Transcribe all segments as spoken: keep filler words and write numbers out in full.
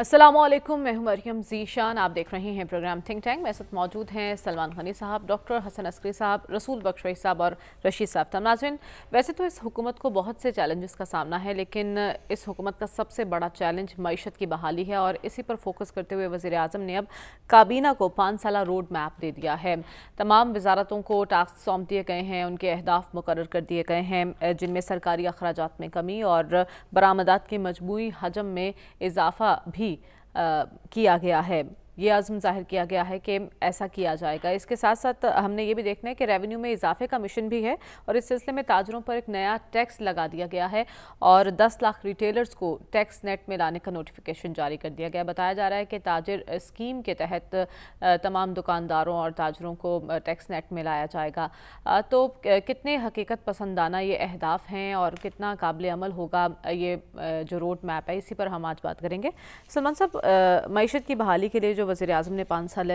अस्सलामुअलैकुम, मैं हूं मरियम ज़ीशान। आप देख रहे हैं प्रोग्राम थिंक टैंक। मेरे साथ मौजूद हैं सलमान गनी साहब, डॉक्टर हसन अस्करी साहब, रसूल बख्श साहब और रशीद साहब। तमाम नाज़रीन, वैसे तो इस हुकूमत को बहुत से चैलेंजेस का सामना है, लेकिन इस हुकूमत का सबसे बड़ा चैलेंज मईशत की बहाली है और इसी पर फोकस करते हुए वज़ीर आज़म ने अब काबीना को पाँच साला रोड मैप दे दिया है। तमाम वजारतों को टास्क सौंप दिए गए हैं, उनके अहदाफ मुकर्रर कर दिए गए हैं, जिनमें सरकारी अखराजात में कमी और बरामदात के मजबूरी हजम में इजाफा भी आ, किया गया है। ये आज़म जाहिर किया गया है कि ऐसा किया जाएगा। इसके साथ साथ हमने ये भी देखना है कि रेवेन्यू में इजाफे का मिशन भी है और इस सिलसिले में ताजरों पर एक नया टैक्स लगा दिया गया है और दस लाख रिटेलर्स को टैक्स नेट में लाने का नोटिफिकेशन जारी कर दिया गया। बताया जा रहा है कि ताजिर स्कीम के तहत तमाम दुकानदारों और ताजरों को टैक्स नेट में लाया जाएगा। तो कितने हकीकत पसंदाना ये अहदाफ हैं और कितना काबिल अमल होगा ये जो रोड मैप है, इसी पर हम आज बात करेंगे। सलमान साहब, मईशत की बहाली के लिए जो वज़ीर आज़म ने पाँच साल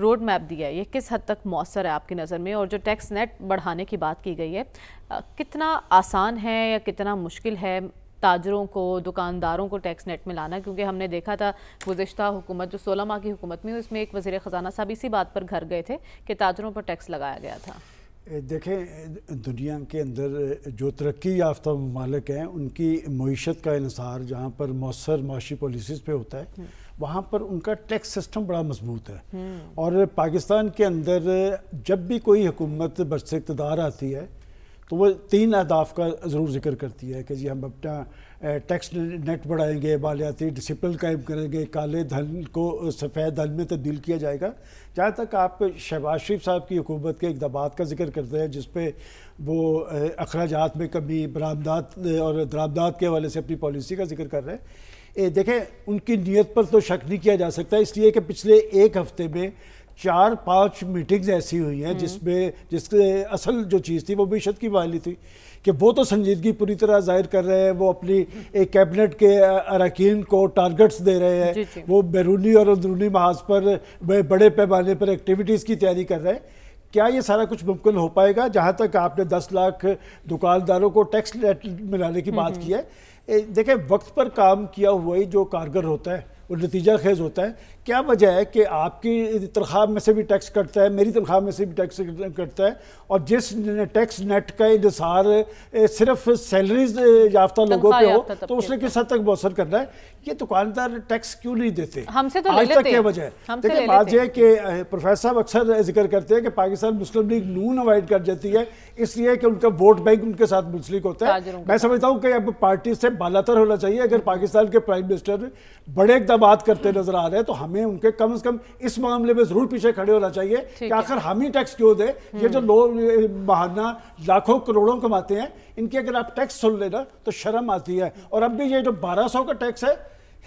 रोड मैप दिया है, ये किस हद तक मौसर है आपकी नज़र में? और जो टैक्स नेट बढ़ाने की बात की गई है, कितना आसान है या कितना मुश्किल है ताजरों को, दुकानदारों को टैक्स नेट में लाना? क्योंकि हमने देखा था गुज़िश्ता हुकूमत जो सोलह माह की हुकूमत में, उसमें एक वज़ीर ख़जाना साहब इसी बात पर घर गए थे कि ताजरों पर टैक्स लगाया गया था। देखें, दुनिया के अंदर जो तरक्की याफ्ता ममालिक हैं, उनकी मईशत का इन्सार जहाँ पर मौसर माशी पॉलिसीज़ पे होता है, वहाँ पर उनका टैक्स सिस्टम बड़ा मजबूत है। और पाकिस्तान के अंदर जब भी कोई हुकूमत बरसे इक़्तिदार आती है तो वह तीन अहदाफ का ज़रूर जिक्र करती है कि जी हम अपना टैक्स नेट बढ़ाएंगे, मालियाती डिसिप्लिन कायम करेंगे, काले धन को सफ़ेद धन में तब्दील किया जाएगा। जहाँ तक आप शहबाज़ शरीफ साहब की हुकूमत के इक़दामात का जिक्र करते हैं, जिस पे वो अखराजात में कमी, बरामदात और दरामदात के हवाले से अपनी पॉलिसी का जिक्र कर रहे हैं। ए, देखें, उनकी नीयत पर तो शक नहीं किया जा सकता, इसलिए कि पिछले एक हफ्ते में चार पांच मीटिंग्स ऐसी हुई हैं जिसमें जिसके असल जो चीज़ थी वो मईशत की बहाली थी कि वो तो संजीदगी पूरी तरह जाहिर कर रहे हैं। वो अपनी एक कैबिनेट के अरकान को टारगेट्स दे रहे हैं, वो बैरूनी और अंदरूनी महाज पर बड़े पैमाने पर एक्टिविटीज़ की तैयारी कर रहे हैं। क्या ये सारा कुछ मुमकिन हो पाएगा? जहाँ तक आपने दस लाख दुकानदारों को टैक्स मिलाने की बात की है, देखें, वक्त पर काम किया हुआ ही जो कारगर होता है और नतीजा खेज होता है। क्या वजह है कि आपकी तनख्वाह में से भी टैक्स कटता है, मेरी तनख्वाह में से भी टैक्स कटता है, और जिस टैक्स नेट का इंसार सिर्फ सैलरीज याफ्ता लोगों पे हो तो उसने किस हद तक मौसर करना है? ये दुकानदार टैक्स क्यों नहीं देते हमसे तो आज तक, क्या वजह है? देखिए, बात यह कि प्रोफेसर साहब अक्सर जिक्र करते हैं कि पाकिस्तान मुस्लिम लीग नून अवॉइड कर जाती है इसलिए कि उनका वोट बैंक उनके साथ मुंसलिक होता है। मैं समझता हूँ कि अब पार्टी से बालातर होना चाहिए। अगर पाकिस्तान के प्राइम मिनिस्टर बड़े बात करते नजर आ रहे हैं तो हमें उनके कम से कम इस मामले में जरूर पीछे खड़े होना चाहिए कि आखिर हम ही टैक्स क्यों दें। ये जो लोग बहाना लाखों करोड़ों कमाते हैं, इनकी अगर आप टैक्स सुन लेना तो शर्म आती है। और अब भी ये जो बारह सौ का टैक्स है,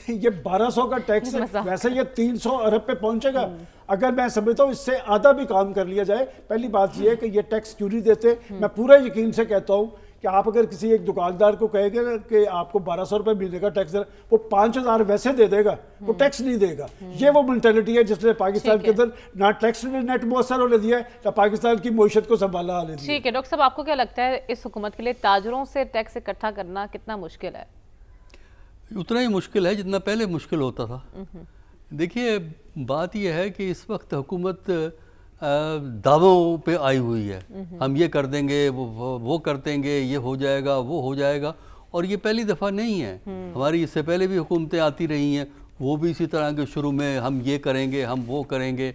ये बारह सौ का टैक्स है, वैसे ये तीन सौ अरब पे पहुंचेगा। अगर मैं समझता हूँ इससे आधा भी काम कर लिया जाए। पहली बात ये है कि ये टैक्स क्यों नहीं देते। मैं पूरा यकीन से कहता हूँ कि आप अगर किसी एक दुकानदार को कहेंगे कि आपको बारह सौ रुपये महीने का टैक्स, वो पाँच हज़ार वैसे दे देगा, वो टैक्स नहीं देगा। ये वो मेंटेलिटी है जिसने पाकिस्तान के अंदर ना टैक्स नेट मौसर होने दिया है, ना पाकिस्तान की मईशत को संभाला आने दिया। ठीक है डॉक्टर साहब, आपको क्या लगता है इस हुकूमत के लिए ताजरों से टैक्स इकट्ठा करना कितना मुश्किल है? उतना ही मुश्किल है जितना पहले मुश्किल होता था। देखिए, बात यह है कि इस वक्त हुकूमत दावों पे आई हुई है, हम ये कर देंगे, वो वो कर देंगे, ये हो जाएगा, वो हो जाएगा। और ये पहली दफ़ा नहीं है, हमारी इससे पहले भी हुकूमतें आती रही हैं, वो भी इसी तरह के शुरू में हम ये करेंगे, हम वो करेंगे,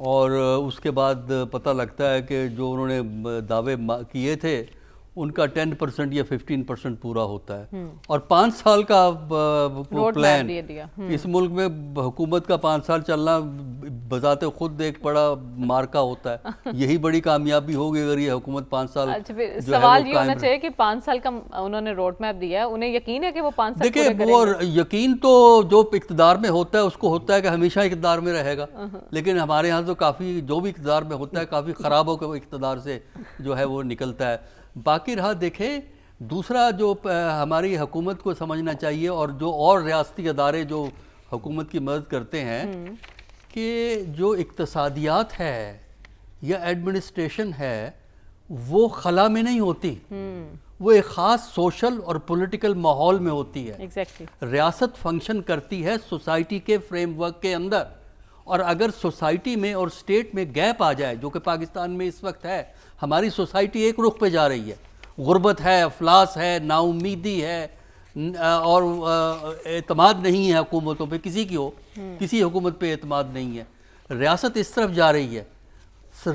और उसके बाद पता लगता है कि जो उन्होंने दावे किए थे उनका टेन परसेंट या फिफ्टीन परसेंट पूरा होता है। और पाँच साल का प्लान इस मुल्क में हुकूमत का पाँच साल चलना बजाते खुद एक बड़ा मार्का होता है। यही बड़ी कामयाबी होगी अगर ये हुकूमत पाँच साल। अच्छा, सवाल ये होना चाहिए कि पाँच साल का उन्होंने रोड मैप दिया है, उन्हें यकीन है कि वो पाँच साल पूरे करेंगे? देखिए, वो यकीन तो जो इकतदार में होता है उसको होता है कि हमेशा इकतदार में रहेगा, लेकिन हमारे यहाँ तो काफ़ी जो भी इकतदार में होता है काफ़ी ख़राब होकर इकतदार से जो है वो निकलता है। बाकी रहा, देखें, दूसरा जो हमारी हुकूमत को समझना चाहिए और जो और रियासती अदारे जो हुकूमत की मदद करते हैं कि जो इक्तसादियात है या एडमिनिस्ट्रेशन है वो खला में नहीं होती, वो एक ख़ास सोशल और पॉलिटिकल माहौल में होती है। exactly. रियासत फंक्शन करती है सोसाइटी के फ्रेमवर्क के अंदर, और अगर सोसाइटी में और स्टेट में गैप आ जाए, जो कि पाकिस्तान में इस वक्त है, हमारी सोसाइटी एक रुख पे जा रही है, गुर्बत है, अफलास है, नाउमीदी है और एतमाद नहीं है हुकूमतों पे, किसी की हो, किसी हुकूमत पे एतमाद नहीं है, रियासत इस तरफ जा रही है।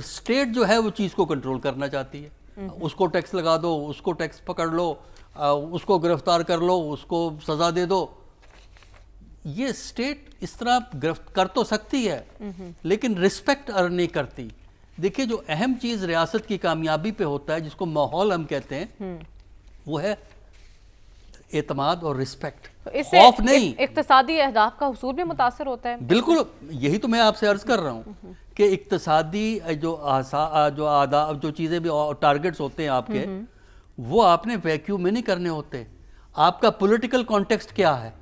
स्टेट जो है वो चीज़ को कंट्रोल करना चाहती है, उसको टैक्स लगा दो, उसको टैक्स पकड़ लो, उसको गिरफ्तार कर लो, उसको सज़ा दे दो। ये स्टेट इस तरह गिरफ्त कर तो सकती है लेकिन रिस्पेक्ट अर्न नहीं करती। देखिए, जो अहम चीज़ रियासत की कामयाबी पे होता है, जिसको माहौल हम कहते हैं, वो है एतमाद और रिस्पेक्ट, खौफ नहीं। इक्तसादी अहदाफ का हुसूल भी मुतासर होता है। बिल्कुल, यही तो मैं आपसे अर्ज कर रहा हूँ कि इक्तसादी जो आसा जो आदा जो चीज़ें भी टारगेट्स होते हैं आपके, वो आपने वैक्यूम में नहीं करने होते। आपका पॉलिटिकल कॉन्टेक्स्ट क्या है?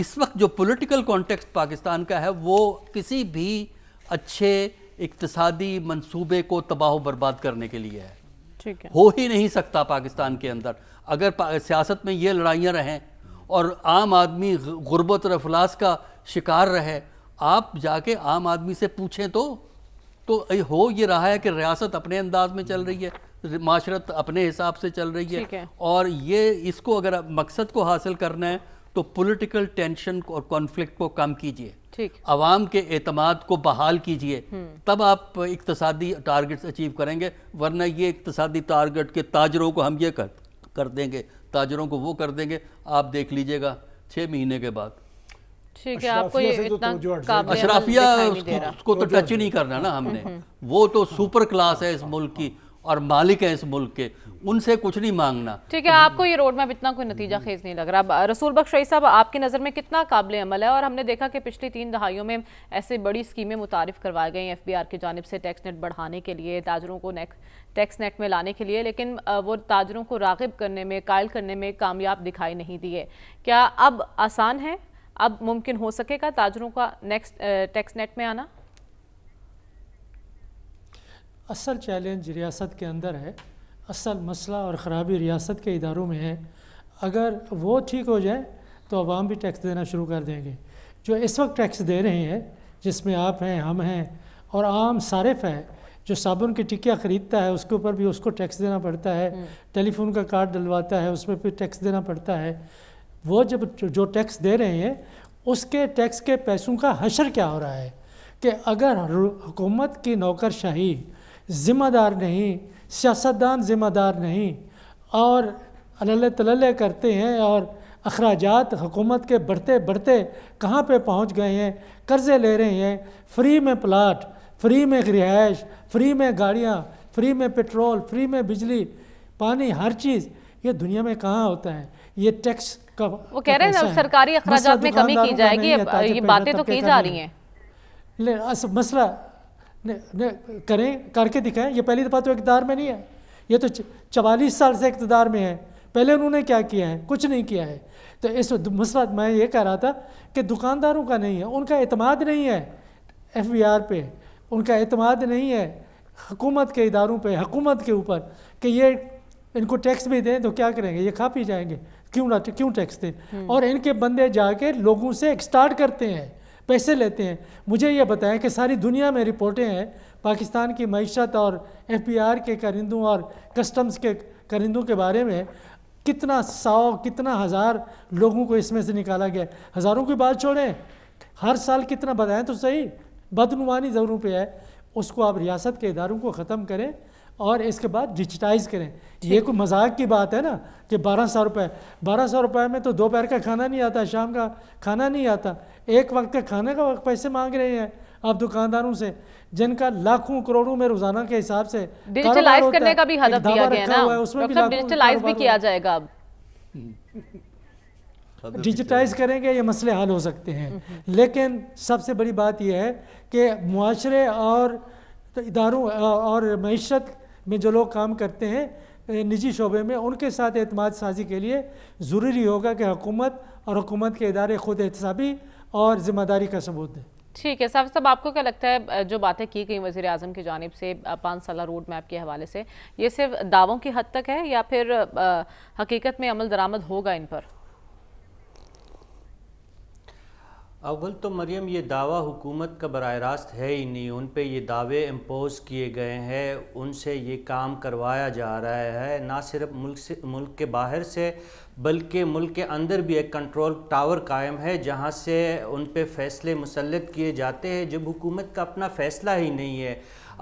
इस वक्त जो पॉलिटिकल कॉन्टेक्स्ट पाकिस्तान का है वो किसी भी अच्छे इक्तसादी मंसूबे को तबाह बर्बाद करने के लिए है। ठीक है, हो ही नहीं सकता पाकिस्तान के अंदर अगर सियासत में ये लड़ाइयाँ रहें और आम आदमी गुर्बत और अफलास का शिकार रहे। आप जाके आम आदमी से पूछें तो तो हो ये रहा है कि रियासत अपने अंदाज में चल रही है, माशरत अपने हिसाब से चल रही है, है। और ये इसको अगर मकसद को हासिल करना है तो पॉलिटिकल टेंशन और कॉन्फ्लिक्ट को कम कीजिए, आवाम के एतमाद को बहाल कीजिए, तब आप इक्तसादी टारगेट्स अचीव करेंगे। वरना ये इक्तसादी टारगेट के ताजरों को हम ये कर कर देंगे, ताजरों को वो कर देंगे, आप देख लीजिएगा छः महीने के बाद। ठीक है, आपको ये इतना अशराफिया उसको तो टच ही नहीं करना ना हमने, वो तो सुपर क्लास है इस मुल्क की और मालिक है इस मुल्क के, उनसे कुछ नहीं मांगना। ठीक है, आपको ये रोड मैप इतना कोई नतीजा खेज नहीं लग रहा। रसूल बख्श साहब, आपकी नज़र में कितना काबिल अमल है? और हमने देखा कि पिछली तीन दहाइयों में ऐसे बड़ी स्कीमें मुतारिफ करवाई गई एफ बी आर की जानिब से टैक्स नेट बढ़ाने के लिए, ताजरों को नेक टैक्स नेट में लाने के लिए, लेकिन वो ताजरों को राग़िब करने में, कायल करने में कामयाब दिखाई नहीं दिए। क्या अब आसान है, अब मुमकिन हो सकेगा ताजरों का नेक्स्ट टैक्स नेट में आना? असल चैलेंज रियासत के अंदर है, असल मसला और ख़राबी रियासत के इदारों में है। अगर वो ठीक हो जाए तो आवाम भी टैक्स देना शुरू कर देंगे। जो इस वक्त टैक्स दे रहे हैं, जिसमें आप हैं, हम हैं और आम सारिफ है, जो साबुन की टिकिया ख़रीदता है उसके ऊपर भी उसको टैक्स देना पड़ता है, टेलीफोन का कार्ड डलवाता है उसमें भी टैक्स देना पड़ता है। वो जब जो टैक्स दे रहे हैं उसके टैक्स के पैसों का हशर क्या हो रहा है कि अगर हुकूमत की नौकरशाही ज़िम्मेदार नहीं, सियासतदान ज़िम्मेदार नहीं और अल्ले तल्ले करते हैं और अखराजात हुकूमत के बढ़ते बढ़ते कहाँ पे पहुँच गए हैं, कर्ज़े ले रहे हैं, फ्री में प्लाट, फ्री में रिहाइश, फ्री में गाड़ियाँ, फ्री में पेट्रोल, फ्री में बिजली, पानी, हर चीज़। ये दुनिया में कहाँ होता है? ये टैक्स का वो कह रहे हैं अब सरकारी अखराजात में कमी की जाएगी, ये बातें तो की जा रही हैं, मसला ने, ने करें, करके दिखाएं। ये पहली दफ़ा तो इक़्तिदार में नहीं है, ये तो चवालीस साल से इक़्तिदार में है। पहले उन्होंने क्या किया है? कुछ नहीं किया है। तो इस मसला मैं ये कह रहा था कि दुकानदारों का नहीं है, उनका एतमाद नहीं है एफ बी आर पे, उनका एतमाद नहीं है हुकूमत के इदारों पे, हुकूमत के ऊपर कि ये इनको टैक्स भी दें तो क्या करेंगे, ये खा पी जाएंगे, क्यों ना क्यों टैक्स दें। और इनके बंदे जाके लोगों से एक्सटार्ट करते हैं, पैसे लेते हैं। मुझे ये बताएं कि सारी दुनिया में रिपोर्टें हैं पाकिस्तान की मईशत और एफ बी आर के करिंदों और कस्टम्स के करिंदों के बारे में, कितना सौ कितना हज़ार लोगों को इसमें से निकाला गया। हज़ारों की बात छोड़ें, हर साल कितना बताएं तो सही, बदनुमानी ज़रूरों पे है। उसको आप रियासत के इदारों को ख़त्म करें और इसके बाद डिजिटाइज़ करें। ये कोई मजाक की बात है ना कि बारह सौ रुपये बारह सौ रुपये में तो दोपहर का खाना नहीं आता, शाम का खाना नहीं आता, एक वक्त का खाने का वक्त पैसे मांग रहे हैं आप दुकानदारों से, जिनका लाखों करोड़ों में रोजाना के हिसाब से डिजिटलाइज करने का भी हदफ दिया गया ना, उसमें भी डिजिटलाइज भी किया जाएगा। अब डिजिटाइज करेंगे ये मसले हल हो सकते हैं। लेकिन सबसे बड़ी बात यह है कि मुआशरे और इदारों और मईशत में जो लोग काम करते हैं निजी शोबे में, उनके साथ एतमाद साजी के लिए ज़रूरी होगा कि हुकूमत और हुकूमत के इदारे ख़ुद एहतसाबी और ज़िम्मेदारी का सबूत दें। ठीक है साहब साहब आपको क्या लगता है जो बातें की गई वज़ीर आज़म की जानिब से पाँच साला रोड मैप के हवाले से, ये सिर्फ दावों की हद तक है या फिर आ, हकीकत में अमल दरामद होगा इन पर? अव्वल तो मरियम ये दावा हुकूमत का बराह रास्त है ही नहीं, उन पे ये दावे इम्पोज किए गए हैं, उनसे ये काम करवाया जा रहा है, ना सिर्फ मुल्क से मुल्क के बाहर से बल्कि मुल्क के अंदर भी एक कंट्रोल टावर कायम है जहाँ से उन पे फ़ैसले मुसल्लत किए जाते हैं। जब हुकूमत का अपना फ़ैसला ही नहीं है,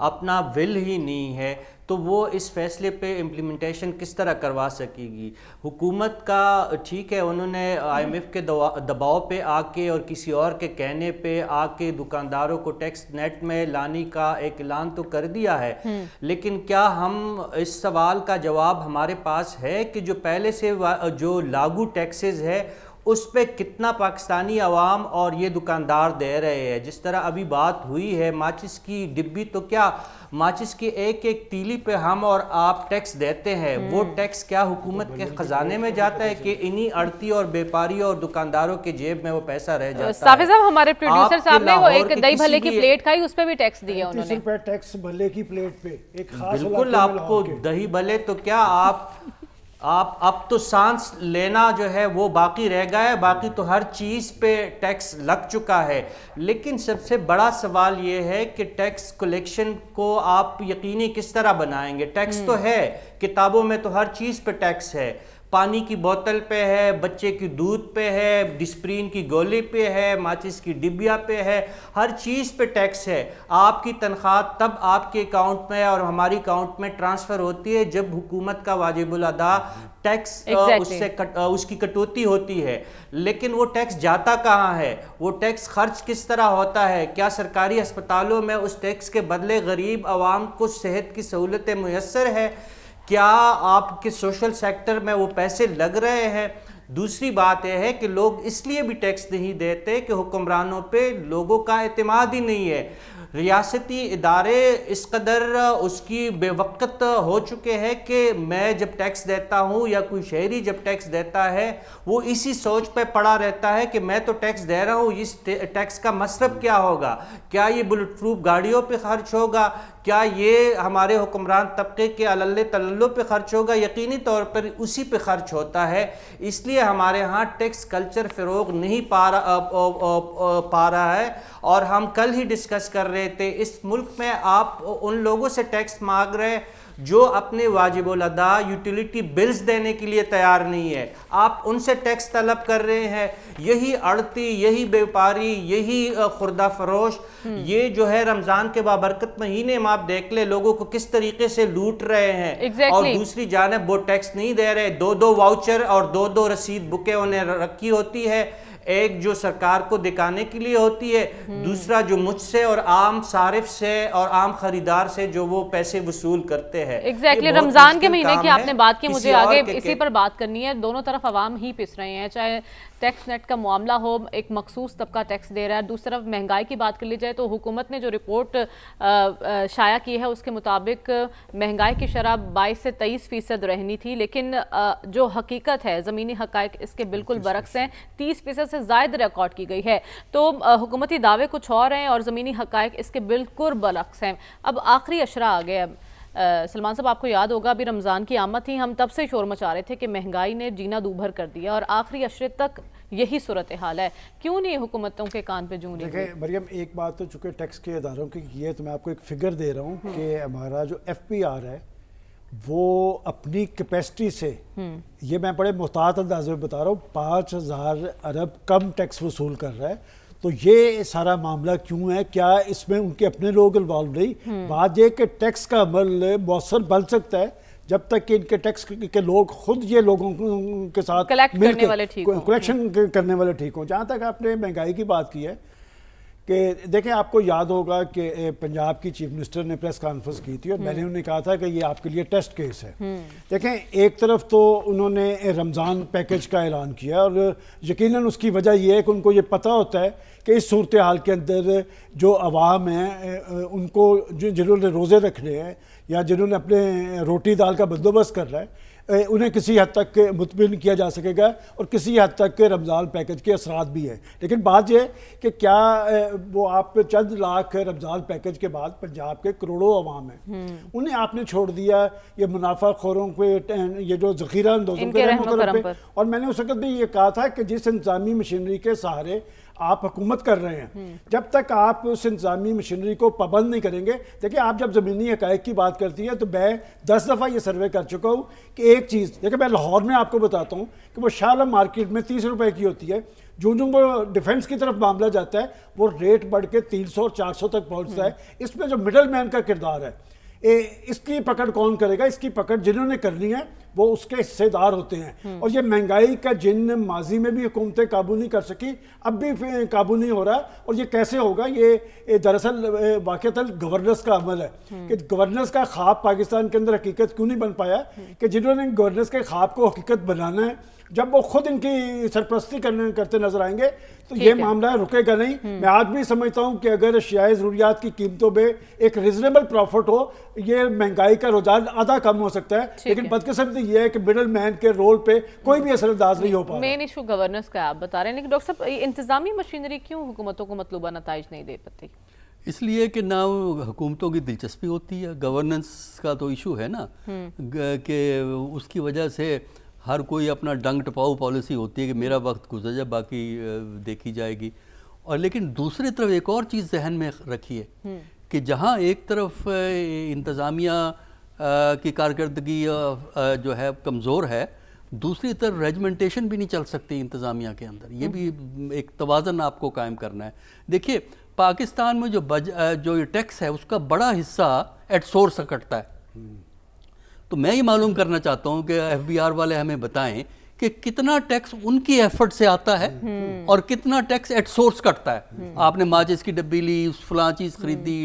अपना विल ही नहीं है, तो वो इस फ़ैसले पे इम्प्लीमेंटेशन किस तरह करवा सकेगी हुकूमत का? ठीक है, उन्होंने आईएमएफ के दबाव पे आके और किसी और के कहने पे आके दुकानदारों को टैक्स नेट में लाने का एक ऐलान तो कर दिया है, लेकिन क्या हम इस सवाल का जवाब हमारे पास है कि जो पहले से जो लागू टैक्सेस है उस पर कितना पाकिस्तानी आवाम और ये दुकानदार दे रहे हैं? जिस तरह अभी बात हुई है माचिस की डिब्बी, तो क्या माचिस की एक एक तीली पे हम और आप टैक्स देते हैं, वो टैक्स क्या हुकूमत के ख़जाने में जाता है कि इन्हीं अड़ती और व्यापारी और दुकानदारों के जेब में वो पैसा रह जाता है? साफ़ी साहब, हमारे प्रोड्यूसर साहब ने वो एक दही भल्ले की प्लेट खाई, उस पर भी टैक्स दिया उन्होंने, टैक्स भल्ले की प्लेट पे एक खास। बिल्कुल, आपको दही भल्ले तो क्या आप आप अब तो सांस लेना जो है वो बाकी रह गया है, बाकी तो हर चीज़ पे टैक्स लग चुका है। लेकिन सबसे बड़ा सवाल ये है कि टैक्स कलेक्शन को आप यकीनी किस तरह बनाएंगे? टैक्स तो है, किताबों में तो हर चीज़ पे टैक्स है, पानी की बोतल पे है, बच्चे की दूध पे है, डिस्प्रीन की गोली पे है, माचिस की डिब्बिया पे है, हर चीज़ पे टैक्स है। आपकी तनख्वाह तब आपके अकाउंट में और हमारी अकाउंट में ट्रांसफ़र होती है जब हुकूमत का वाजिबुल अदा टैक्स exactly. उससे कट, उसकी कटौती होती है, लेकिन वो टैक्स जाता कहाँ है? वो टैक्स खर्च किस तरह होता है? क्या सरकारी अस्पतालों में उस टैक्स के बदले गरीब आवाम को सेहत की सहूलतें मुयसर है? क्या आपके सोशल सेक्टर में वो पैसे लग रहे हैं? दूसरी बात यह है कि लोग इसलिए भी टैक्स नहीं देते कि हुक्मरानों पे लोगों का एतमाद ही नहीं है। रियासती इदारे इस कदर उसकी बेवकत हो चुके हैं कि मैं जब टैक्स देता हूँ या कोई शहरी जब टैक्स देता है वो इसी सोच पे पड़ा रहता है कि मैं तो टैक्स दे रहा हूँ, इस टैक्स का मसरफ क्या होगा, क्या ये बुलेट प्रूफ गाड़ियों पे खर्च होगा, क्या ये हमारे हुक्मरान तबके के अलल्ले तल्लों पे खर्च होगा? यकीनी तौर पर उसी पे खर्च होता है। इसलिए हमारे यहाँ टैक्स कल्चर फ़रोग नहीं पा रहा पा रहा है। और हम कल ही डिस्कस कर रहे थे, इस मुल्क में आप उन लोगों से टैक्स मांग रहे हैं जो अपने वाजिबुल अदा यूटिलिटी बिल्स देने के लिए तैयार नहीं है, आप उनसे टैक्स तलब कर रहे हैं। यही अड़ती, यही व्यापारी, यही खुर्दा फरोश, ये जो है रमज़ान के बाबरकत महीने में आप देख ले लोगों को किस तरीके से लूट रहे हैं। exactly. और दूसरी जानब वो टैक्स नहीं दे रहे, दो दो वाउचर और दो दो रसीद बुकें उन्हें रखी होती है, एक जो सरकार को दिखाने के लिए होती है, दूसरा जो मुझसे और आम सारिफ से और आम खरीदार से जो वो पैसे वसूल करते हैं। एग्जैक्टली, रमजान के महीने की आपने बात की, मुझे आगे के इसी के... पर बात करनी है। दोनों तरफ आवाम ही पिस रहे हैं, चाहे टैक्स नेट का मामला हो, एक मखसूस तबका टैक्स दे रहा है, दूसरी तरफ महंगाई की बात कर ली जाए तो हुकूमत ने जो रिपोर्ट शाया की है उसके मुताबिक महंगाई की शरह बाईस से तेईस फीसद रहनी थी, लेकिन जो हकीकत है, ज़मीनी हकायक इसके बिल्कुल बरक्स हैं, तीस फीसद से ज़ायद रिकॉर्ड की गई है। तो हुकूमती दावे कुछ और हैं और ज़मीनी हकायक इसके बिल्कुल बरक्स हैं। अब आखिरी अशरा आ गया। अब सलमान साहब, आपको याद होगा अभी रमज़ान की आमद थी, हम तब से शोर मचा रहे थे कि महंगाई ने जीना दूभर कर दिया और आखिरी अशरे तक यही सूरत हाल है। क्यों नहीं हुकूमतों के कान पे जूं नहीं? देखिए मरियम, एक बात तो चूँकि टैक्स के इदारों की है तो मैं आपको एक फ़िगर दे रहा हूँ कि हमारा जो एफ पी आर है वो अपनी कैपेसिटी से, ये मैं बड़े मुहतात अंदाजे में बता रहा हूँ, पाँच हज़ार अरब कम टैक्स वसूल कर रहा है। तो ये सारा मामला क्यों है? क्या इसमें उनके अपने लोग इन्वॉल्व नहीं? बात यह कि टैक्स का अमल मौसर बन सकता है जब तक कि इनके टैक्स के लोग खुद ये लोगों के साथ कलेक्शन करने वाले ठीक हों। जहाँ तक आपने महंगाई की बात की है कि देखें, आपको याद होगा कि पंजाब की चीफ मिनिस्टर ने प्रेस कॉन्फ्रेंस की थी और मैंने उन्हें कहा था कि ये आपके लिए टेस्ट केस है। देखें, एक तरफ तो उन्होंने रमज़ान पैकेज का ऐलान किया और यकीनन उसकी वजह यह है कि उनको ये पता होता है कि इस सूरत हाल के अंदर जो आवाम है, उनको जो जिन्होंने रोज़े रखने हैं या जिन्होंने अपने रोटी दाल का बंदोबस्त कर रहा है, उन्हें किसी हद तक मुतमिन किया जा सकेगा और किसी हद तक रमज़ान पैकेज के असरात भी हैं। लेकिन बात यह है कि क्या वो आप चंद लाख रमज़ान पैकेज के बाद पंजाब के करोड़ों अवाम हैं, उन्हें आपने छोड़ दिया ये मुनाफा खोरों के, ये जो ज़ख़ीरा अंदोज़ों के रहम पे। और मैंने उस वक्त भी ये कहा था कि जिस इंतज़ामी मशीनरी के सहारे आप हुकूमत कर रहे हैं, जब तक आप उस इंतजामी मशीनरी को पाबंद नहीं करेंगे। देखिए आप जब ज़मीनी हक़ाइक़ की बात करती है तो मैं दस दफ़ा ये सर्वे कर चुका हूँ कि एक चीज़, देखिए मैं लाहौर में आपको बताता हूँ कि वो शाह आलम मार्केट में तीस रुपए की होती है, जो जो वो डिफेंस की तरफ मामला जाता है वो रेट बढ़ के तीन सौ और चार सौ तक पहुँचता है। इसमें जो मिडल मैन का किरदार है, ए, इसकी पकड़ कौन करेगा? इसकी पकड़ जिन्होंने करनी है वो उसके हिस्सेदार होते हैं। और ये महंगाई का जिन माजी में भी हुकूमतें काबू नहीं कर सकी, अब भी काबू नहीं हो रहा। और ये कैसे होगा? ये दरअसल वाक़ता गवर्नेंस का अमल है कि गवर्नेंस का ख्वाब पाकिस्तान के अंदर हकीकत क्यों नहीं बन पाया कि जिन्होंने गवर्नेंस के ख्वाब को हकीकत बनाना है, जब वो खुद इनकी सरपरस्ती करने करते नजर आएंगे तो ये मामला रुकेगा नहीं। मैं आज भी समझता हूँ कि अगर अशियाए ज़रूरियात की कीमतों में एक रिजनेबल प्रॉफिट हो, ये महंगाई का रुझान आधा कम हो सकता है। लेकिन बदकिस्मती ये है कि मिडल मैन के रोल पे कोई भी असरअंदाज नहीं हो पा रहा। मेन इशू गवर्नेंस का आप बता रहे हैं, लेकिन डॉक्टर साहब इंतजामी मशीनरी क्यों हुकूमतों को मतलूबा नताइज नहीं दे पाती? इसलिए कि ना हुकूमतों की दिलचस्पी होती है, गवर्नेंस का तो इशू है ना, कि उसकी वजह से हर कोई अपना डंग टपाऊ पॉलिसी होती है कि मेरा वक्त गुजर जाए बाकी देखी जाएगी। और लेकिन दूसरी तरफ एक और चीज़ जहन में रखिए कि जहाँ एक तरफ इंतज़ामिया की कारकर्दगी जो है कमज़ोर है, दूसरी तरफ रेजमेंटेशन भी नहीं चल सकती इंतज़ामिया के अंदर। ये भी एक तवाज़न आपको कायम करना है। देखिए पाकिस्तान में जो बज जो ये टैक्स है उसका बड़ा हिस्सा एट सोर्स कटता है, तो मैं ये मालूम करना चाहता हूँ कि एफबीआर वाले हमें बताएं कि कितना टैक्स उनकी एफर्ट से आता है और कितना टैक्स एट सोर्स कटता है। आपने माचिस की डब्बी ली, फलां चीज़ खरीदी,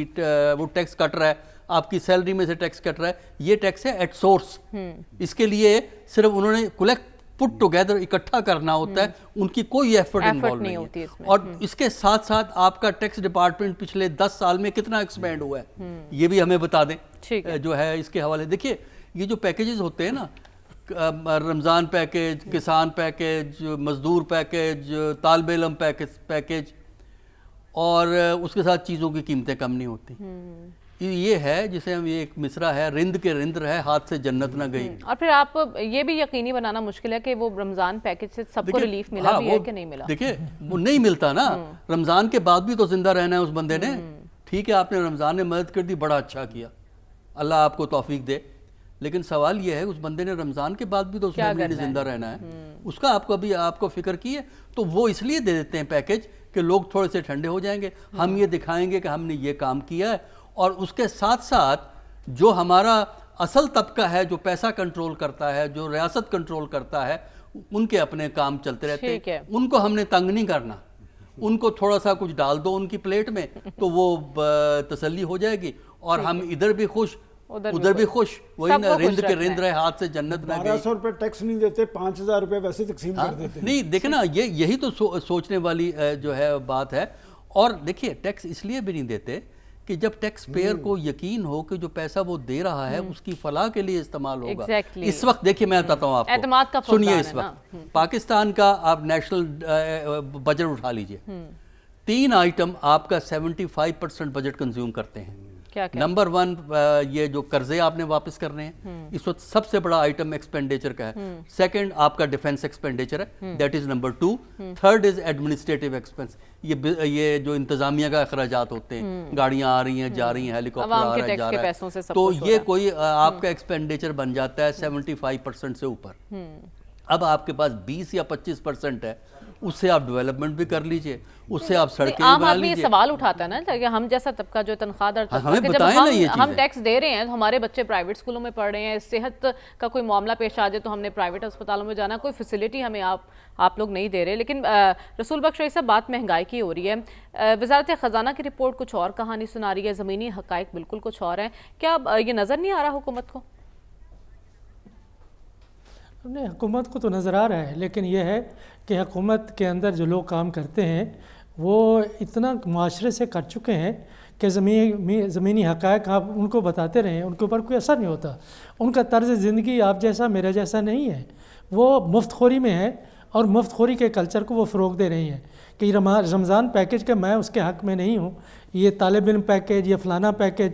वो टैक्स कट रहा है, आपकी सैलरी में से टैक्स कट रहा है, ये टैक्स है एट सोर्स। इसके लिए सिर्फ उन्होंने कलेक्ट पुट टुगेदर इकट्ठा करना होता है, उनकी कोई एफर्ट इन्वॉल्व नहीं होती है। और इसके साथ साथ आपका टैक्स डिपार्टमेंट पिछले दस साल में कितना एक्सपेंड हुआ है ये भी हमें बता दें जो है इसके हवाले। देखिए ये जो पैकेजेस होते हैं ना, रमज़ान पैकेज, किसान पैकेज, मज़दूर पैकेज, तालब इलम पैकेज पैकेज और उसके साथ चीज़ों की कीमतें कम नहीं होती। ये है जिसे हम, ये एक मिसरा है, रिंद के रिंद रहे हाथ से जन्नत ना गई। और फिर आप ये भी यकीनी बनाना मुश्किल है कि वो रमज़ान पैकेज से सबको रिलीफ मिला हाँ, भी है कि नहीं मिला। देखिए वो नहीं मिलता ना, रमज़ान के बाद भी तो जिंदा रहना है उस बंदे ने। ठीक है आपने रमज़ान में मदद कर दी, बड़ा अच्छा किया, अल्लाह आपको तौफीक दे, लेकिन सवाल यह है उस बंदे ने रमज़ान के बाद भी तो उसने जिंदा रहना है, उसका आपको अभी आपको फिक्र की है। तो वो इसलिए दे देते हैं पैकेज कि लोग थोड़े से ठंडे हो जाएंगे, हम ये दिखाएंगे कि हमने ये काम किया है। और उसके साथ साथ जो हमारा असल तबका है, जो पैसा कंट्रोल करता है, जो रियासत कंट्रोल करता है, उनके अपने काम चलते रहते हैं, उनको हमने तंग नहीं करना। उनको थोड़ा सा कुछ डाल दो उनकी प्लेट में तो वो तसल्ली हो जाएगी और हम इधर भी खुश उधर, उधर भी खुश। वही ना, रिंद के रिंद रहे हाथ से जन्नत ना गई। बारह सौ रुपए टैक्स नहीं देते, पाँच हज़ार रुपये वैसे तकसीम कर देते हैं। नहीं देखना, ये यही तो सो, सोचने वाली जो है बात है। और देखिए टैक्स इसलिए भी नहीं देते कि जब टैक्स पेयर को यकीन हो कि जो पैसा वो दे रहा है उसकी फलाह के लिए इस्तेमाल होगा। exactly. इस वक्त देखिए मैं बताता हूँ आपको, सुनिए इस वक्त पाकिस्तान का आप नेशनल बजट उठा लीजिए, तीन आइटम आपका seventy five percent budget consume करते हैं। नंबर वन ये जो कर्जे आपने वापस करने हैं, इस वक्त सबसे बड़ा आइटम एक्सपेंडिचर का है। सेकंड आपका डिफेंस एक्सपेंडिचर है, that is number two. Third is administrative expense, ये ये जो इंतजामिया का अखराजात होते हैं, गाड़ियां आ रही हैं जा रही हैं, हेलीकॉप्टर आ रहा है जा रहा है, तो ये कोई आपका एक्सपेंडिचर बन जाता है सेवेंटी फाइव परसेंट से ऊपर। अब आपके पास बीस या पच्चीस परसेंट है, उससे आप डेवलपमेंट भी कर लीजिए, उससे आप सड़कें आम आदमी ये सवाल उठाता है ना कि हम जैसा तबका जो तनख्वाहदार तबका जब हम, हम टैक्स दे रहे हैं तो हमारे बच्चे प्राइवेट स्कूलों में पढ़ रहे हैं, सेहत का कोई मामला पेश आ जाए तो हमने प्राइवेट अस्पतालों में जाना, कोई फैसिलिटी हमें आप आप लोग नहीं दे रहे। लेकिन आ, रसूल बख्श साहब बात महंगाई की हो रही है, वजारत ख़जाना की रिपोर्ट कुछ और कहानी सुना रही है, ज़मीनी हक़ाइक़ बिल्कुल कुछ और हैं। क्या ये नज़र नहीं आ रहा हुकूमत को? नहीं, हुकूमत को तो नज़र आ रहा है, लेकिन यह है कि हुकूमत के अंदर जो लोग काम करते हैं वो इतना माशरे से कट चुके हैं कि ज़मीनी ज़मीनी हक़ायक़ आप उनको बताते रहें, उनके ऊपर कोई असर नहीं होता। उनका तर्ज़ ज़िंदगी आप जैसा मेरा जैसा नहीं है, वो मुफ्तखोरी में है और मुफ्तखोरी के कल्चर को वो फ़रोग दे रही हैं कि रमज़ान पैकेज का मैं उसके हक़ में नहीं हूँ, ये तालिब इल्म पैकेज, ये फ़लाना पैकेज,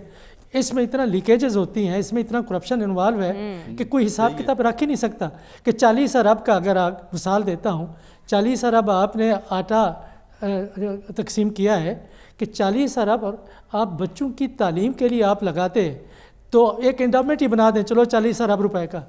इसमें इतना लीकेजेस होती हैं, इसमें इतना करप्शन इन्वॉल्व है कि कोई हिसाब किताब रख ही नहीं सकता। कि चालीस अरब का अगर आप मिसाल देता हूँ, चालीस अरब आपने आटा तकसीम किया है कि चालीस अरब आप बच्चों की तालीम के लिए आप लगाते तो एक एंडोमेंट ही बना दें, चलो चालीस अरब रुपए का,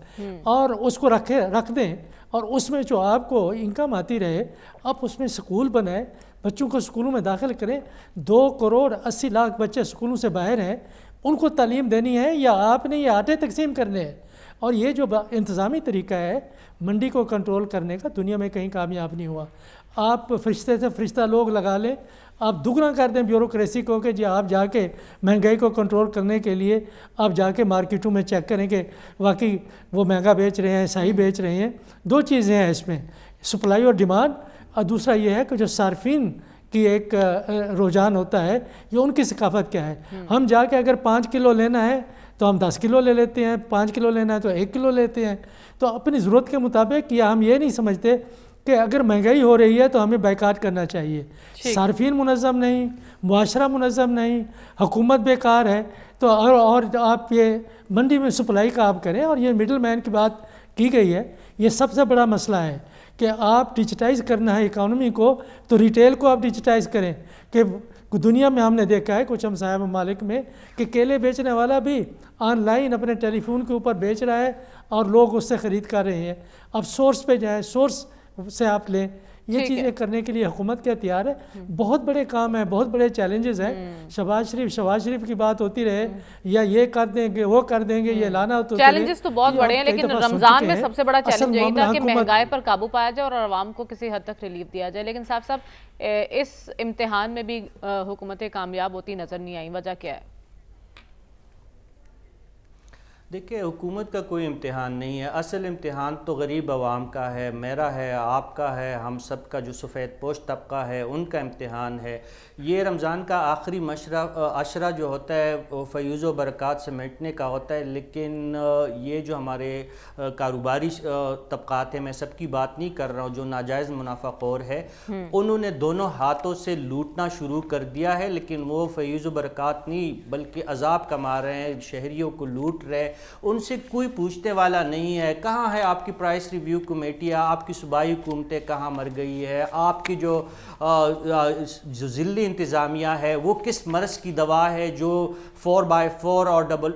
और उसको रखे रख दें और उसमें जो आपको इनकम आती रहे, आप उसमें स्कूल बनाएं, बच्चों को स्कूलों में दाखिल करें। दो करोड़ अस्सी लाख बच्चे स्कूलों से बाहर हैं, उनको तालीम देनी है या आपने ये आटे तकसीम करने हैं। और ये जो इंतज़ामी तरीका है मंडी को कंट्रोल करने का, दुनिया में कहीं कामयाब नहीं हुआ। आप फरिश्ते से फरिश्ता लोग लगा लें, आप दुगना कर दें ब्यूरोक्रेसी को कि जी आप जाके महंगाई को कंट्रोल करने के लिए आप जाके मार्केटों में चेक करें कि वाकई वो महंगा बेच रहे हैं, सही बेच रहे हैं। दो चीज़ें हैं इसमें, सप्लाई और डिमांड, और दूसरा ये है कि जो सार्फिन कि एक रुझान होता है ये उनकी सकाफत क्या है। हम जाके अगर पाँच किलो लेना है तो हम दस किलो ले लेते हैं, पाँच किलो लेना है तो एक किलो लेते हैं। तो अपनी ज़रूरत के मुताबिक, या हम ये नहीं समझते कि अगर महंगाई हो रही है तो हमें बैकाट करना चाहिए। सार्फिन मुनज़म नहीं, मुआशरा मुनज़म नहीं, हुकूमत बेकार है। तो और, और आप ये मंडी में सप्लाई का आप करें। और ये मिडल मैन की बात की गई है, ये सबसे बड़ा मसला है कि आप डिजिटाइज़ करना है इकोनॉमी को तो रिटेल को आप डिजिटाइज़ करें। कि दुनिया में हमने देखा है कुछ हमसाया ममालिक में कि केले बेचने वाला भी ऑनलाइन अपने टेलीफोन के ऊपर बेच रहा है और लोग उससे ख़रीद कर रहे हैं। अब सोर्स पे जाएं, सोर्स से आप लें। ये चीज़ें करने के लिए हुकूमत क्या तैयार है? बहुत बड़े काम हैं, बहुत बड़े चैलेंजेस हैं। शहबाज़ शरीफ शहबाज़ शरीफ की बात होती रहे या ये कर देंगे वो कर देंगे, ये लाना तो चैलेंजेस तो बहुत बड़े हैं। लेकिन रमज़ान में सबसे बड़ा चैलेंज यही था कि महंगाई पर काबू पाया जाए और आवाम को किसी हद तक रिलीफ दिया जाए। लेकिन साहब साहब इस इम्तिहान में भी हुकूमतें कामयाब होती नज़र नहीं आई, वजह क्या है? देखिए, हुकूमत का कोई इम्तिहान नहीं है। असल इम्तिहान तो गरीब आवाम का है, मेरा है, आपका है, हम सब का, जो सफ़ेद पोश तबका है उनका इम्तिहान है। ये रमज़ान का आखिरी मशरा अशरा जो होता है वो फयूज़ व बरक़ात समेटने का होता है। लेकिन ये जो हमारे कारोबारी तबक़ात हैं, मैं सबकी बात नहीं कर रहा हूँ, जो नाजायज़ मुनाफाखोर है उन्होंने दोनों हाथों से लूटना शुरू कर दिया है। लेकिन वो फयूज़ व बरक़ात नहीं बल्कि अजाब कमा रहे हैं, शहरियों को लूट रहे हैं। उनसे कोई पूछने वाला नहीं है। कहाँ है आपकी प्राइस रिव्यू कमेटियाँ, आपकी सूबाई हुकूमतें कहाँ मर गई है? आपकी जो जो ज़िली इंतज़ामिया है वो किस मर्ज़ की दवा है जो फोर बाई फोर और डबल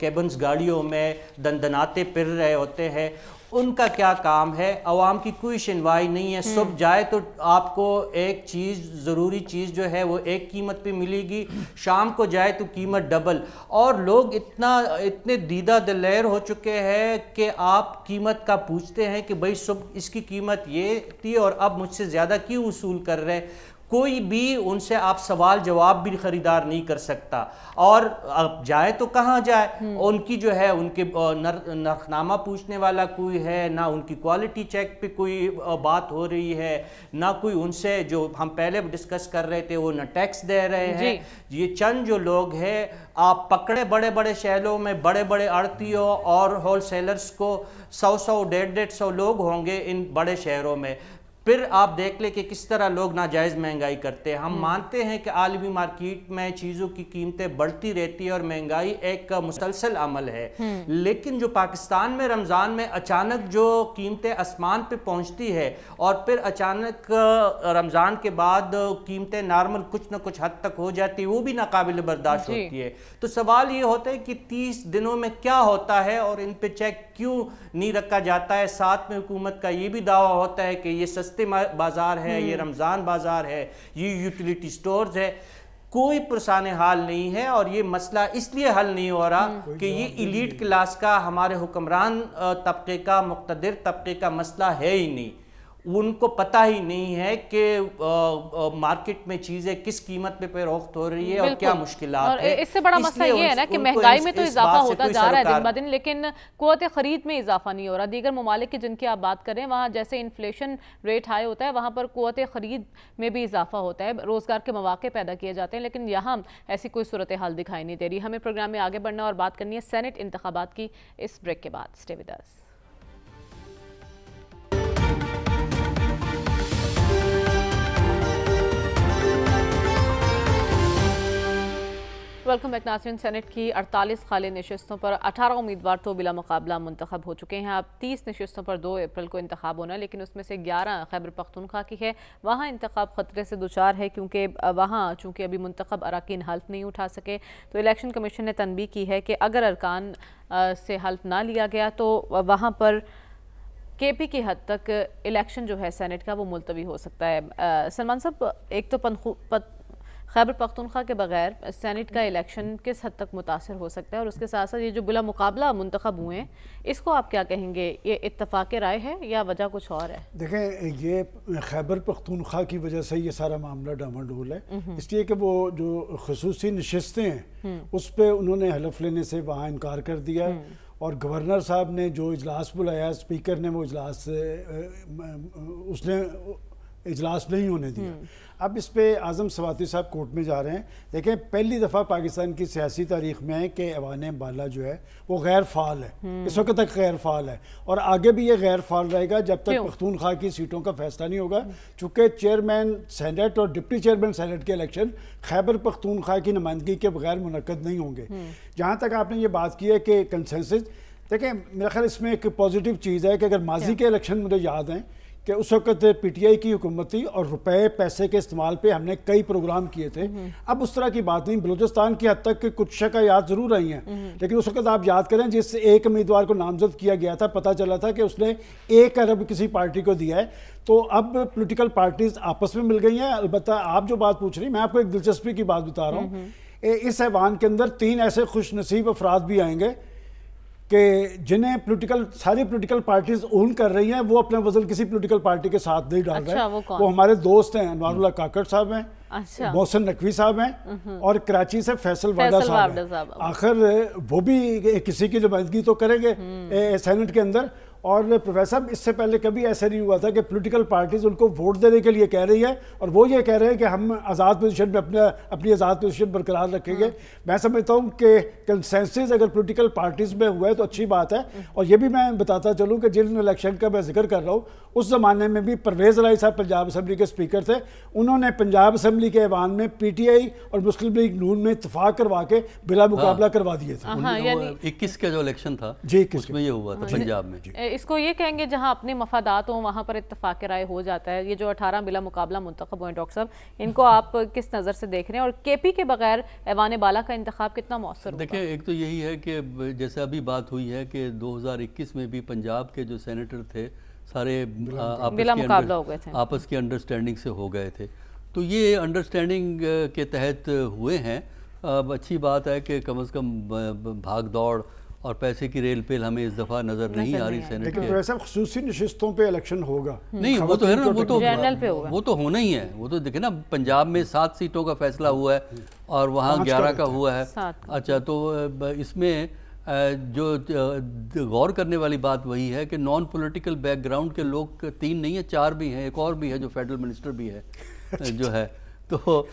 कैबन्स गाड़ियों में दंदनाते फिर रहे होते हैं? उनका क्या काम है? आवाम की कोई सुनवाई नहीं है। सुबह जाए तो आपको एक चीज़, ज़रूरी चीज़ जो है वो एक कीमत पे मिलेगी, शाम को जाए तो कीमत डबल। और लोग इतना इतने दीदा दिलेर हो चुके हैं कि आप कीमत का पूछते हैं कि भाई सुबह इसकी कीमत ये थी और अब मुझसे ज़्यादा क्यों वसूल कर रहे हैं? कोई भी उनसे आप सवाल जवाब भी ख़रीदार नहीं कर सकता। और अब जाए तो कहाँ जाए? उनकी जो है उनके नर नरखनामा पूछने वाला कोई है ना, उनकी क्वालिटी चेक पे कोई बात हो रही है ना, कोई उनसे जो हम पहले डिस्कस कर रहे थे वो ना टैक्स दे रहे हैं। ये चंद जो लोग हैं आप पकड़े बड़े बड़े शहरों में, बड़े बड़े आड़तियों और होल सेलर्स को, सौ सौ डेढ़ डेढ़ सौ लोग होंगे इन बड़े शहरों में। फिर आप देख ले कि किस तरह लोग नाजायज़ महंगाई करते हैं। हम मानते हैं कि आलमी मार्केट में चीज़ों की कीमतें बढ़ती रहती है और महंगाई एक मुसलसल अमल है, लेकिन जो पाकिस्तान में रमज़ान में अचानक जो कीमतें आसमान पे पहुंचती है और फिर अचानक रमज़ान के बाद कीमतें नॉर्मल कुछ ना कुछ हद तक हो जाती है, वो भी नाकाबिल बर्दाश्त होती है। तो सवाल ये होता है कि तीस दिनों में क्या होता है और इन पर चेक क्यों नहीं रखा जाता है? साथ में हुकूमत का ये भी दावा होता है कि ये सस्ते बाजार है, ये रमज़ान बाजार है, ये यूटिलिटी स्टोर्स है। कोई पुरसाने हाल नहीं है और ये मसला इसलिए हल नहीं हो रहा कि ये इलीट क्लास का, हमारे हुक्मरान तबके का, मुक़्तदिर तबके का मसला है ही नहीं। उनको पता ही नहीं है कि मार्केट में चीज़ें किस कीमत पे फरोख्त हो रही है और क्या मुश्किलात है। इससे बड़ा मसला ये है ना कि महंगाई में तो इजाफा होता जा रहा है दिन ब दिन, लेकिन क़ुव्वत ख़रीद में इजाफा नहीं हो रहा। दीगर ममालिक की जिनकी आप बात करें वहाँ जैसे इन्फ्लेशन रेट हाई होता है वहाँ पर क़ुव्वत ख़रीद में भी इजाफा होता है, रोज़गार के मौक़े पैदा किए जाते हैं, लेकिन यहाँ ऐसी कोई सूरत हाल दिखाई नहीं दे रही। हमें प्रोग्राम में आगे बढ़ना और बात करनी है सेनेट इंतखाबात की इस ब्रेक के बाद। Stay with us. Welcome back नाज़रीन। सेनेट की अड़तालीस खाली नशस्तों पर अठारह उम्मीदवार तो बिला मुकाबला मुंतखब हो चुके हैं। अब तीस नशस्तों पर दो अप्रैल को इंतखाब होना है, लेकिन उसमें से ग्यारह खैबर पख्तूनख्वा की है। वहाँ इंतखाब ख़तरे से दुचार है क्योंकि वहाँ चूँकि अभी मुंतखब अरकान हल्फ नहीं उठा सके, तो इलेक्शन कमीशन ने तनबीह की है कि अगर अरकान से हल्फ ना लिया गया तो वहाँ पर के पी की हद तक इलेक्शन जो है सेनेट का वो मुलतवी हो सकता है। सलमान साहब, एक तो पनखू खैबर पख्तूनख्वा के बगैर सेनेट का इलेक्शन किस हद तक मुतासर हो सकता है, और उसके साथ साथ ये जो बिला मुकाबला मुंतखब हुए हैं इसको आप क्या कहेंगे? ये इत्तफाक़ राय है या वजह कुछ और है? देखें, ये खैबर पख्तूनख्वा की वजह से ये सारा मामला डामाडोल है, इसलिए कि वो जो खसूसी नशस्तें हैं उस पर उन्होंने हलफ लेने से वहाँ इनकार कर दिया, और गवर्नर साहब ने जो इजलास बुलाया स्पीकर ने वो इजलास उसने इजलास नहीं होने दिया। अब इस पर आज़म सवाती साहब कोर्ट में जा रहे हैं। देखें, पहली दफ़ा पाकिस्तान की सियासी तारीख में है कि ऐवान बाला जो है वो गैर फाल है, इस वक्त तक गैर फाल है, और आगे भी ये गैर फाल रहेगा जब तक पख्तूनख्वा की सीटों का फैसला नहीं होगा, चूँकि चेयरमैन सेनेट और डिप्टी चेयरमैन सेनेट के इलेक्शन खैबर पख्तूनख्वा की नुमाइंदगी के बगैर मुनक्कद नहीं होंगे। जहाँ तक आपने ये बात की है कि कंसेंसस, देखें मेरा ख्याल इसमें एक पॉजिटिव चीज़ है कि अगर माजी के इलेक्शन मुझे याद हैं कि उस वक्त पी टी आई की हुकूमत थी और रुपए पैसे के इस्तेमाल पे हमने कई प्रोग्राम किए थे। अब उस तरह की बात नहीं, बलूचिस्तान की हद तक कुछ शिकायत ज़रूर आई हैं, लेकिन उस वक्त आप याद करें जिस एक उम्मीदवार को नामजद किया गया था पता चला था कि उसने एक अरब किसी पार्टी को दिया है। तो अब पोलिटिकल पार्टीज़ आपस में मिल गई हैं। अलबत्ता आप जो बात पूछ रही, मैं आपको एक दिलचस्पी की बात बता रहा हूँ, इस ऐवान के अंदर तीन ऐसे खुश नसीब अफराद भी आएंगे कि जिन्हें पॉलिटिकल सारी पॉलिटिकल पार्टीज ओन कर रही हैं, वो अपना वजन किसी पॉलिटिकल पार्टी के साथ नहीं डाल रहे हैं। वो, वो हमारे दोस्त हैं, अनवारुल्लाह काकड़ साहब हैं, अच्छा। मोहसिन नकवी साहब हैं, और कराची से फैसल वाडा साहब हैं। आखिर वो भी किसी की नुमाइंदगी तो करेंगे सेनेट के अंदर। और प्रोफेसर, इससे पहले कभी ऐसा नहीं हुआ था कि पॉलिटिकल पार्टीज़ उनको वोट देने के लिए कह रही है और वो ये कह रहे हैं कि हम आज़ाद पोजीशन में अपना अपनी आज़ाद पोजीशन बरकरार रखेंगे। मैं समझता हूँ कि कंसेंसस अगर पॉलिटिकल पार्टीज़ में हुआ है तो अच्छी बात है। और ये भी मैं बताता चलूँ कि जिन इलेक्शन का मैं जिक्र कर रहा हूँ, उस ज़माने में भी परवेज़ इलाही साहब पंजाब असम्बली के स्पीकर थे, उन्होंने पंजाब असम्बली के ऐवान में पी टी आई और मुस्लिम लीग नून में इतफाक़ करवा के बिला मुकाबला करवा दिए थे। इक्कीस का जो इलेक्शन था जी इक्कीस में ये हुआ था पंजाब में। इसको ये कहेंगे जहां अपने मफादात हों वहां पर इत्तफाक़ राय हो जाता है। ये जो अठारह बिला मुकाबला मुंतखब हुए, डॉक्टर साहब, इनको आप किस नज़र से देख रहे हैं, और के पी के बगैर ऐवान बाला का इंतखाब कितना मौसर? देखिए, एक तो यही है कि जैसे अभी बात हुई है कि दो हज़ार इक्कीस में भी पंजाब के जो सेनेटर थे सारे बिला मुकाबला हो गए थे, आपस की अंडरस्टैंडिंग से हो गए थे, तो ये अंडरस्टैंडिंग के तहत हुए हैं। अब अच्छी बात है कि कम अज़ कम भाग दौड़ और पैसे की रेल पेल हमें इस दफ़ा नज़र नहीं, नहीं आ रही सेनेट। लेकिन वैसे खुसूसी नशिस्तों पे इलेक्शन होगा नहीं, वो तो है ना, वो तो जनरल पे होगा, वो तो होना ही है। वो तो देखे ना, पंजाब में सात सीटों का फैसला हुआ है और वहाँ ग्यारह का हुआ है। अच्छा, तो इसमें जो गौर करने वाली बात वही है कि नॉन पॉलिटिकल बैकग्राउंड के लोग तीन नहीं है, चार भी हैं, एक और भी है जो फेडरल मिनिस्टर भी है जो है, तो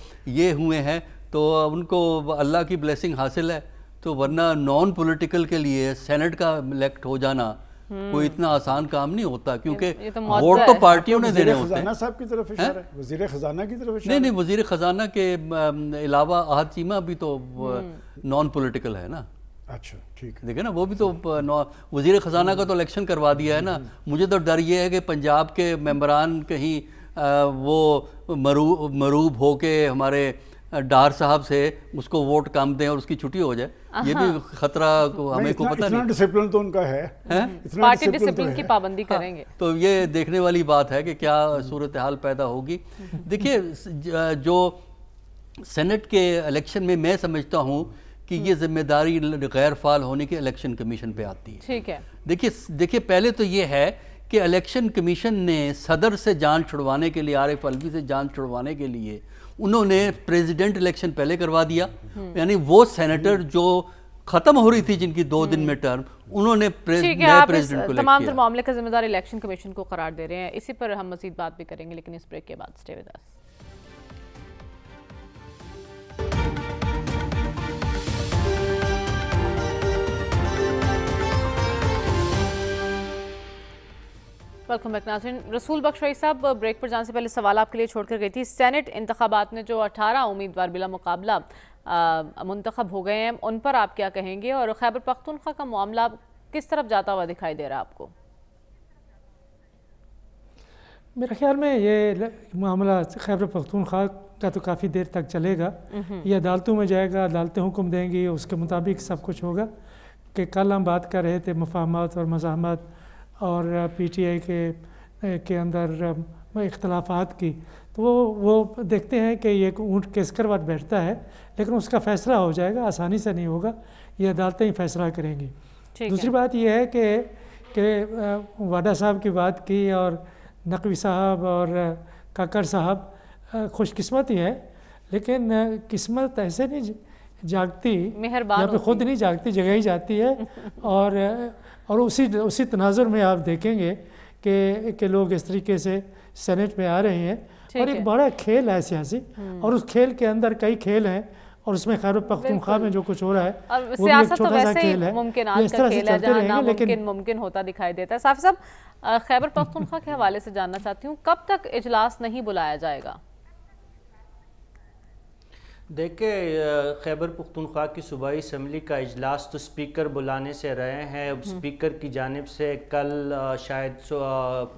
ये हुए हैं, तो उनको अल्लाह की ब्लेसिंग हासिल है। तो वरना नॉन पॉलिटिकल के लिए सेनेट का इलेक्ट हो जाना कोई इतना आसान काम नहीं होता, क्योंकि वोट तो, तो पार्टियों ने देने होते हैं। साहब की तरफ इशारा है, वज़ीर ख़ज़ाना की तरफ इशारा नहीं, नहीं वज़ीर ख़ज़ाना के अलावा आहद चीमा भी तो नॉन पॉलिटिकल है ना। अच्छा, ठीक है, देखे ना, वो भी तो वज़ीर ख़ज़ाना का तो इलेक्शन करवा दिया है ना। मुझे तो डर ये है कि पंजाब के मेम्बरान कहीं वो मरूब मरूब होके हमारे डार साहब से उसको वोट काम दें और उसकी छुट्टी हो जाए, ये भी खतरा हमें इतना, को पता इतना नहीं। डिसिप्लिन तो उनका है, है? इतना पार्टी डिसिप्लिन तो की पाबंदी करेंगे। हाँ, तो ये देखने वाली बात है कि क्या सूरत हाल पैदा होगी। देखिए, जो सेनेट के इलेक्शन में मैं समझता हूँ कि ये जिम्मेदारी गैर फाल होने के इलेक्शन कमीशन पे आती है। ठीक है, देखिए देखिए पहले तो ये है कि इलेक्शन कमीशन ने सदर से जान छुड़वाने के लिए, आरिफ अलवी से जान छुड़वाने के लिए उन्होंने प्रेसिडेंट इलेक्शन पहले करवा दिया। यानी वो सेनेटर जो खत्म हो रही थी जिनकी दो दिन में टर्म, उन्होंने प्रेसिडेंट को तमाम तर मामले का जिम्मेदार इलेक्शन कमीशन को करार दे रहे हैं। इसी पर हम मजीद बात भी करेंगे, लेकिन इस ब्रेक के बाद stay with us. Welcome back नाज़रीन। रसूल बख्श साहब, ब्रेक पर जाने से पहले सवाल आपके लिए छोड़कर गई थी। सेनेट इंतखाबात में जो अठारह उम्मीदवार बिला मुकाबला मुंतखब हो गए हैं, उन पर आप क्या कहेंगे, और खैबर पख्तूनख्वा का मामला किस तरफ जाता हुआ दिखाई दे रहा है आपको? मेरे ख्याल में ये मामला खैबर पख्तूनख्वा का तो काफ़ी देर तक चलेगा। ये अदालतों में जाएगा, अदालतें हुक्म देंगी, उसके मुताबिक सब कुछ होगा। कि कल हम बात कर रहे थे मफाहमत और मज़ाहमत और पी टी आई के के अंदर इख्तलाफात की, तो वो वो देखते हैं कि ये ऊँट किसकर बात बैठता है, लेकिन उसका फ़ैसला हो जाएगा, आसानी से नहीं होगा, ये अदालतें ही फ़ैसला करेंगी। दूसरी बात यह है कि कि वाडा साहब की बात की और नकवी साहब और काकड़ साहब, खुशकिस्मती है, लेकिन किस्मत ऐसे नहीं जागती, यहाँ पे खुद नहीं जागती, जगह ही जाती है। और और उसी उसी तनाजुर में आप देखेंगे कि कि लोग इस तरीके से सेनेट में आ रहे हैं, और एक बड़ा खेल है सियासी, और उस खेल के अंदर कई खेल हैं, और उसमें खैबर पख्तूनख्वा में जो कुछ हो रहा है वो एक छोटा सा खेल है, इस तरह से चलते रहेंगे, लेकिन मुमकिन होता दिखाई देता है। साफ़ साहब, खैबर पख्तूनख्वा के हवाले से जानना चाहती हूँ, कब तक इजलास नहीं बुलाया जाएगा? देखे, खैबर पख्तूनख्वा की सूबाई असम्बली का इजलास तो स्पीकर बुलाने से रहे हैं। अब स्पीकर की जानिब से कल शायद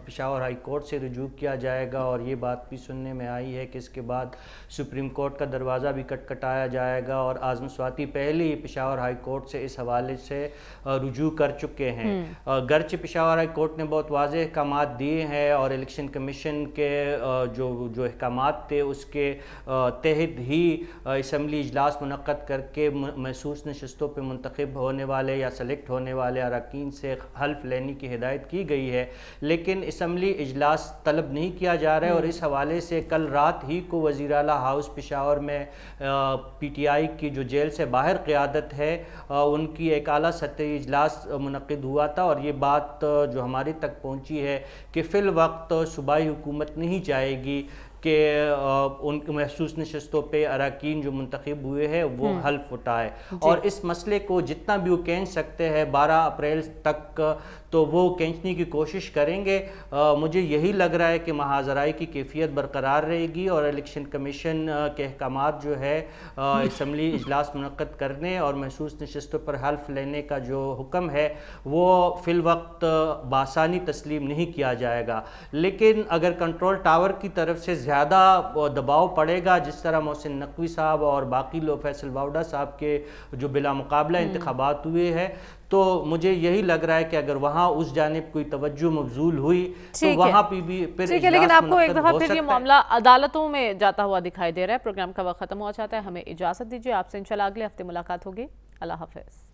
पेशावर हाई कोर्ट से रजू किया जाएगा, और ये बात भी सुनने में आई है कि इसके बाद सुप्रीम कोर्ट का दरवाज़ा भी कटकटाया जाएगा। और आज़म स्वाती पहले ही पेशावर हाई कोर्ट से इस हवाले से रजू कर चुके हैं। गरचे पेशावर हाई कोर्ट ने बहुत वाज़ेह अहकाम दिए हैं, और इलेक्शन कमीशन के जो जो अहकाम थे उसके तहत ही असम्बली इजलास मुनक़द करके महसूस नशस्तों पर मुंतखब होने वाले या सेलेक्ट होने वाले अरकान से हल्फ लेने की हिदायत की गई है, लेकिन असम्बली इजलास तलब नहीं किया जा रहा है। और इस हवाले से कल रात ही को वज़ीर आला हाउस पेशावर में पी टी आई की जो जेल से बाहर क़्यादत है, उनकी एक आला सतही इजलास मुनक़द हुआ था, और ये बात जो हमारे तक पहुँची है कि फ़िल वक्त सूबाई हुकूमत नहीं जाएगी कि उन महसूस नशस्तों पर अरकान जो मुंतखब हुए हैं वो हल्फ उठाए, और इस मसले को जितना भी वो खींच सकते हैं बारह अप्रैल तक तो वो खींचने की कोशिश करेंगे। आ, मुझे यही लग रहा है कि महाजराई की कैफियत बरकरार रहेगी, और इलेक्शन कमीशन के अहकाम जो है असम्बली इजलास मुनक़द करने और महसूस नशस्तों पर हल्फ लेने का जो हुक्म है वो फिल वक्त बासानी तस्लीम नहीं किया जाएगा। लेकिन अगर कंट्रोल टावर की तरफ से ज़्यादा दबाव पड़ेगा, जिस तरह मोहसिन नकवी साहब और बाकी लोग फैसल वाडा साहब के जो बिला मुकाबला इंतखाबात हुए हैं, तो मुझे यही लग रहा है कि अगर वहाँ उस जानिब कोई तवज्जो मबजूल हुई तो वहाँ पे भी फिर ठीक है। लेकिन आपको एक दफ़ा फिर ये मामला अदालतों में जाता हुआ दिखाई दे रहा है। प्रोग्राम का वक्त खत्म हो जाता है, हमें इजाज़त दीजिए, आपसे इंशाल्लाह अगले हफ्ते मुलाकात होगी। अल्लाह हाफ़िज़।